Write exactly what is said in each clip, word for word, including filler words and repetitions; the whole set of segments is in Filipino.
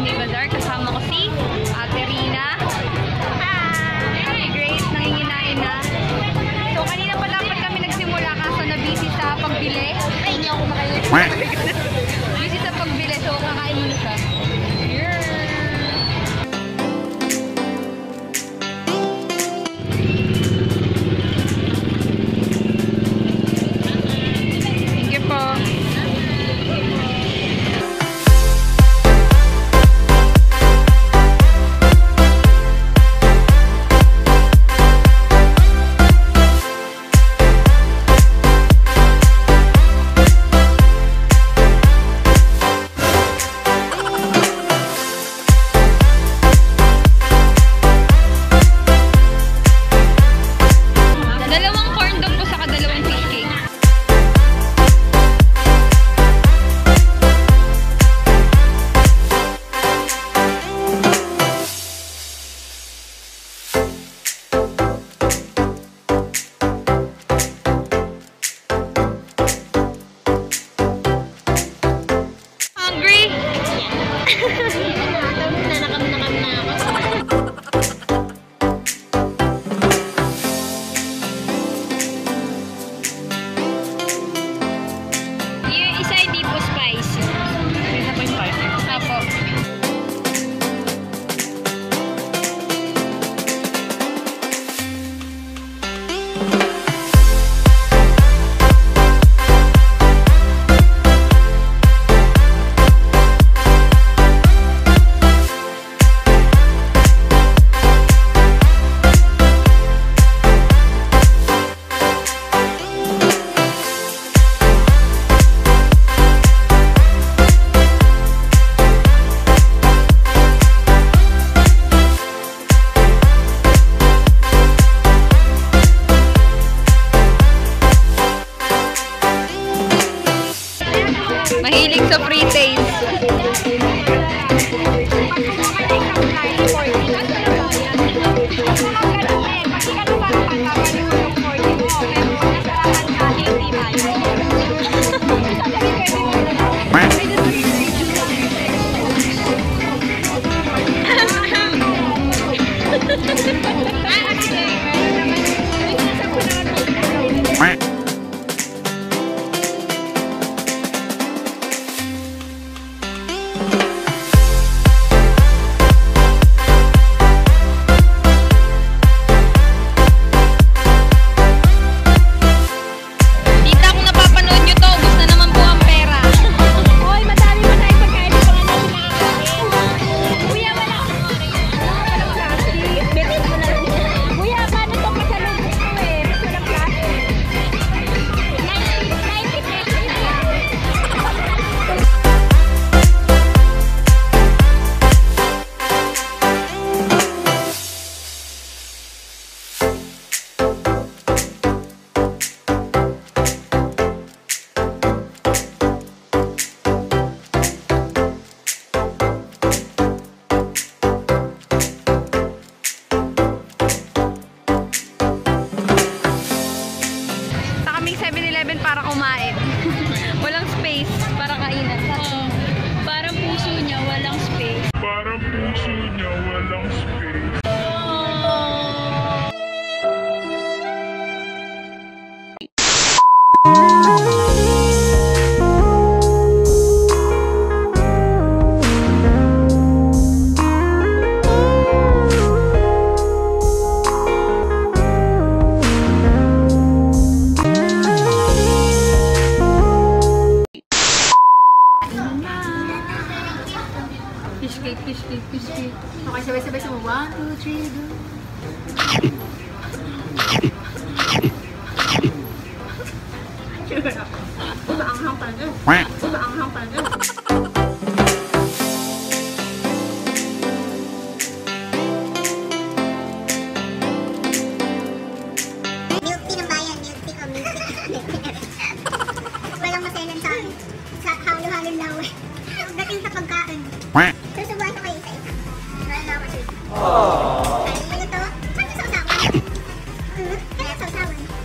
Sunday Bazaar. Kasama ko si Ate Rina. Hi! Ate Grace, nanginginain na. So, kanina pa lang kami nagsimula kaso na busy sa pagbili. Ay, hindi ako kumakain. Busy sa pagbili, so kakain muna siya. Mahilig sa free taste. Para kumain. Walang space para kainan. Oo. Parang puso niya walang space. Parang puso niya walang space. Okay, sabay-sabay sa one, two, three, go. Sure. Uba ang hangpan eh. Uba ang hangpan eh. Milk tea ng bayan, milk tea ka, milk tea. Walang maselan sa akin. Sa halo-halong lawe. Dating sa pagkain. Susubuan ko kayo isa-isa. Aww. Ano to? Ano sa usawan? Ano sa usawan?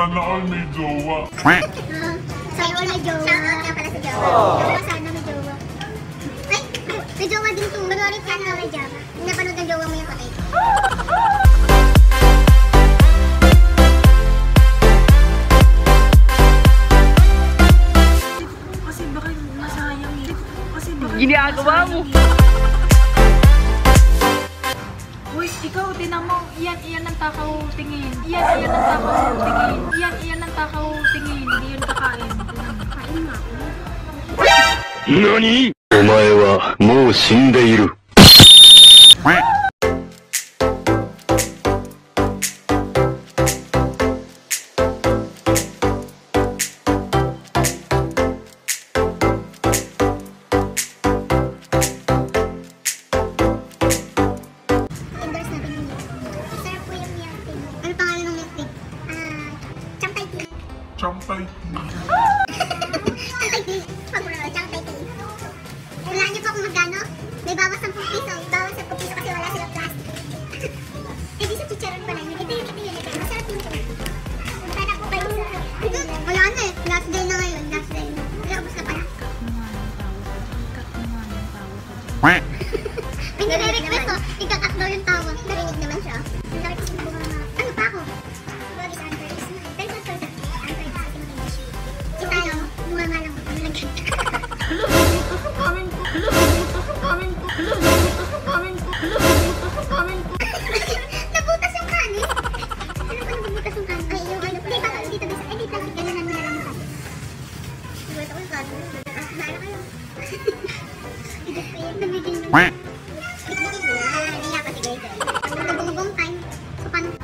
Sana all may jowa. Sana all may jowa. Sana all nga pala sa jowa. Sana may jowa. Ay, may jowa din to. Manorin sana all may jowa. Napanood ng jowa mo yung patay ko. Kasi baka masayang eh. Kasi baka ginagawa mo. Uy, ikaw, tinan mo. Iyan, iyan ang takaw tingin. Iyan, iyan ang takaw tingin. Iyan, iyan ang takaw tingin. Hindi yun kakain. Kain nga ako. Nani? Omae wa mou shindeiru. Champay tea. Champay tea. Pagmula, champay tea. Hulaan niyo pa kung magkano? May bawas ng piso. Bawas ng piso kasi wala silang plastic. Hindi sa chicharon pa lang. Ito yun, ito yun, ito yun. Masarap yun ito. Para po kayo. Wala na eh. Last day na ngayon. Last day na. Nagkabos na pala. Katungan yung tawa ko dyan. May nare-request ko. Ikakak daw yung tawa. Narinig naman siya. Ano pa ako? Nabutas yung kanin. Ano ba nabutas yung kanin? Ay, yung ano pa. Hindi pa ka, dito bisa. Ay, dito lang. Ganun na nila mo kanin. Nabutas ako yung kanin. Ah, naala kayo. Hindi pa yun. Namigin nyo. Bitbitin mo na. Hindi nga pa si Greg. Ang nabungubong time. So, paano? Hindi.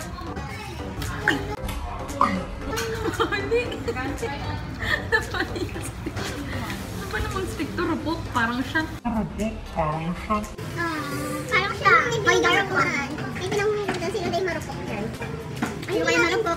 Napanis. Ano ba namang stick to robot? Parang siya. Robot? Parang siya? Parang siya. May garupuan. May pinangunin doon. Sino tayo marupok dyan? Ayun kayo marupok.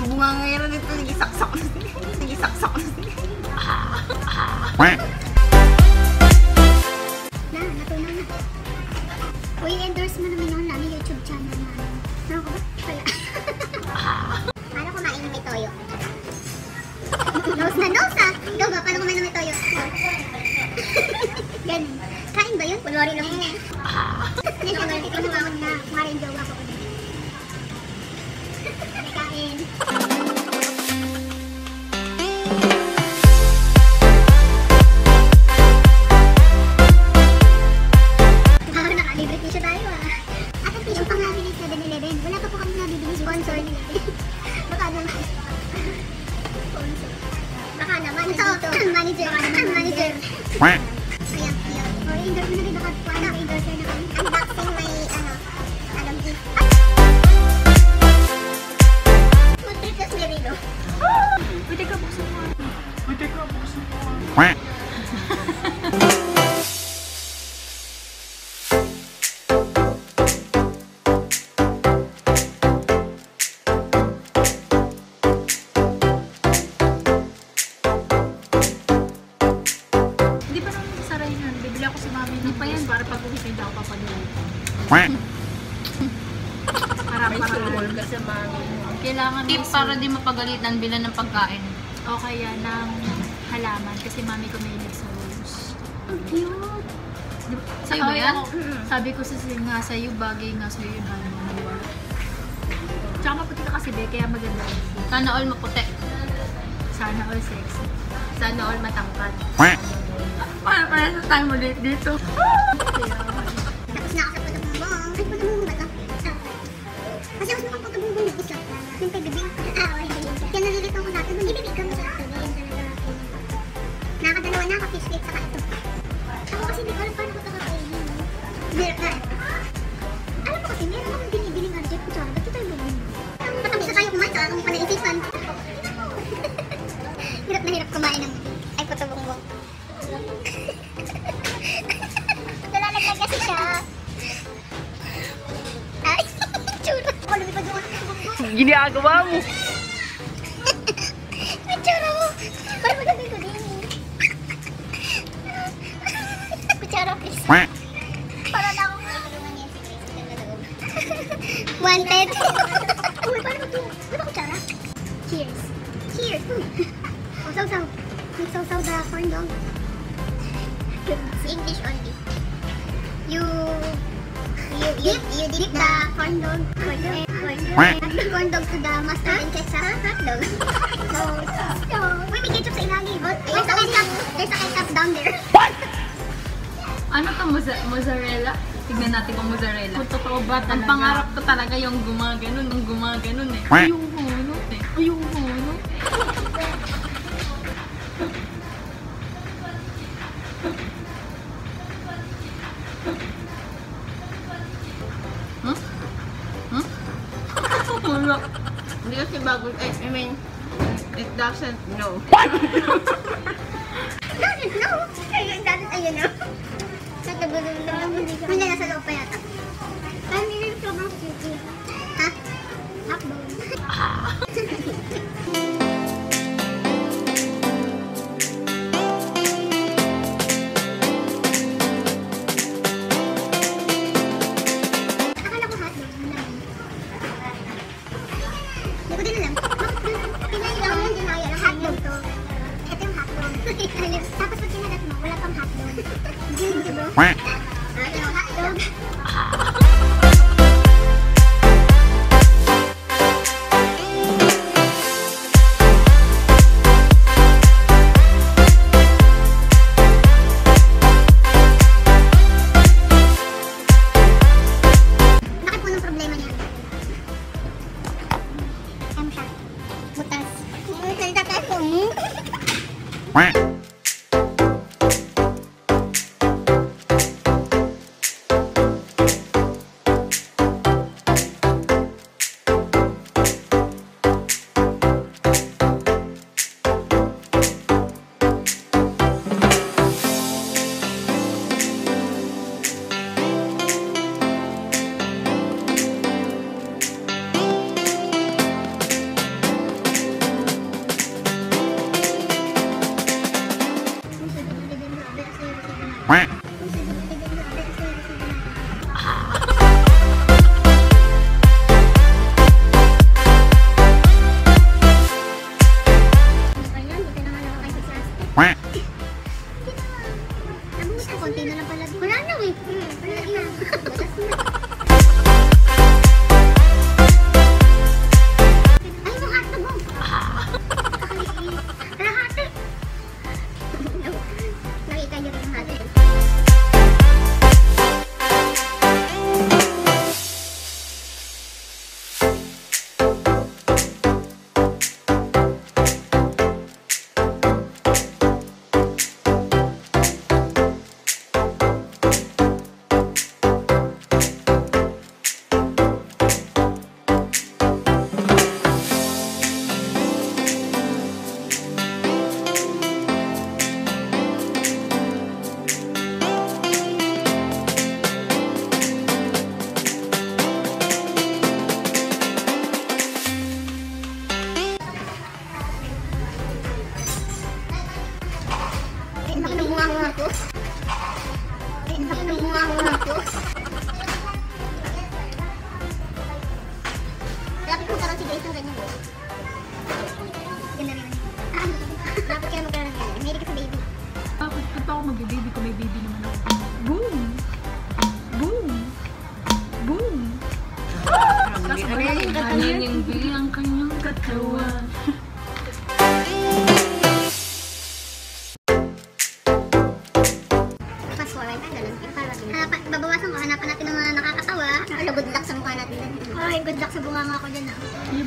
Ang bunga ngayon nito, nagisaksak na sila. Nagisaksak na sila. Na, natunaw na. Uy, endorse mo naman yung namin YouTube channel namin. Ano ko ba? Wala. Paano kumain ng may toyo? Nose na nose ha! Ikaw ba? Paano kumain ng may toyo? Ganun. Kain ba yun? Wala rin naman yun. Yan siya, ganun. Ito naman na kumain yung jowa ko ko. Kain. Ah, nakalibre tissue tayo ah. At ang tissue pang nabili sa seven eleven. Wala pa po kami nabibili sponsor nila. Baka naman. Sponsor. Baka naman. Ito, manager. Manager. Ayan, ayan. O, endorse na rin baka po. Ano, endorser na kami. Unboxing may, ano, alam gift. Pwede ka buksan mo. Pwede ka buksan mo. Hindi pa naman sasara yun. Bibili ako sa mami. Hindi pa yan para pag-uhitin ako papaluan. Parang-parang ka sa mami. Kailangan tip para di mapagalitan bilang ng pagkain. O kaya ng halaman kasi mami ko may ilig sa rose. Ang cute! Sa'yo ba yan? Sabi ko nga sa'yo bagay nga sa'yo yung halaman. Tsaka maputi ka kasi be, kaya maganda. Sana all maputi. Sana all sexy. Sana all matangkad. Para pala sa time ulit dito. Tapos na ako sa putubong. Ay, putubong ba ito? Kasi mas makaputubong na isa. Yung pagbibig? Ah, o hindi. Yan nalilito ko natin. Nung ibibig ka mo siya. Nakadalawa na, ka-fish plate saka ito. Ako kasi di ko alam paano ko ito kakainin. Meron na eh. Alam mo kasi, meron akong binibiling object ko siya. Ba't ito tayo bumili? Patang isa tayo kumain sa akong panaisipan. Hirap na hirap kumain ng ay putubong-bong. ginagawa mo? Kutsara mo. Ba't magandang ko din? Kutsara, please. Para na akong matulungan niya si Grace na naloob. Wanted. Uy, paano ito? Ano ba kutsara? Cheers. Cheers. Sausaw-saw. Sausaw-saw the corn dog. English only. You... You, you dip the corn dog, corn dog, corn dog to the mustard and ketchup, hot dog. So, so, wait, may ketchup sa ilalim. There's a ketchup, there's a ketchup down there. What? Ano to, mozzarella? Tignan natin kung mozzarella. Kung totoo ba talaga? Ang pangarap ko talaga yung gumagano'n, yung gumagano'n eh. Ayong hulot eh. Ayong hulot eh. Hindi kasi bago, I mean, it doesn't know. What? It doesn't know? It doesn't, ayun na. Sa tagulang naman, hindi ka. Wala na sa loob pa yata. Parang hindi rin sobrang cute. Ha? Upload. Tapos pag kinagat mo, wala pang hotdog. Ganun ka bro? Ayaw, hotdog. Bakit po nung problema niya? Ano siya? Butas. Salita tayo po. Quack.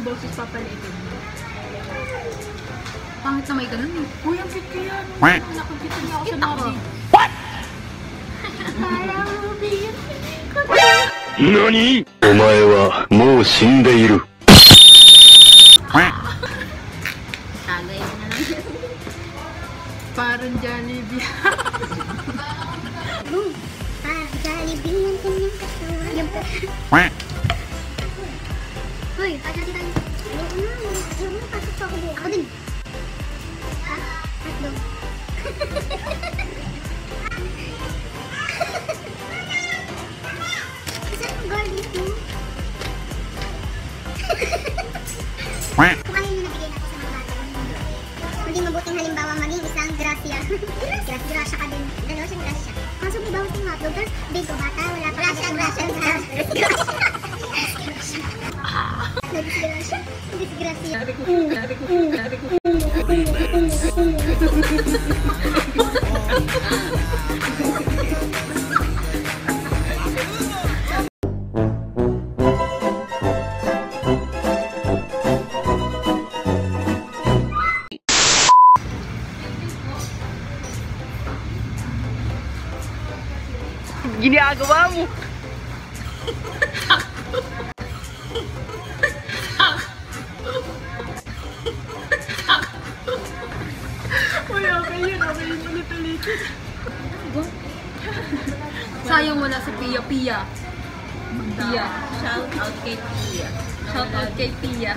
Boses papalitin mo. Pangit na may ganun eh. Uy, ang pito yan! Nakapito niya ako sa nabi. What? Parang rubi yan. Nani? Omae wa mou shindeiru. Tagay na lang yan. Parang Jollibee. Parang Jollibee yan. Yung katawan. Uy, pagkakita niyo. Ako din. Ha? Hotdog. Isa yung garlic mo. Kung ano yung nabigay na ko sa mga bata. Maging mabuting halimbawa, maging isang gracia. Gracia, gracia ka din. Gano'n siyang gracia. Kaso may bawas yung hotdog. Tapos big o bata, wala pa. Gracia, gracia, gracia. Disgrasya, disgrasya. Ginagawa mo. Sayang wala si Pia Pia. Pia. Shout out kay Pia. Shout out kay Pia.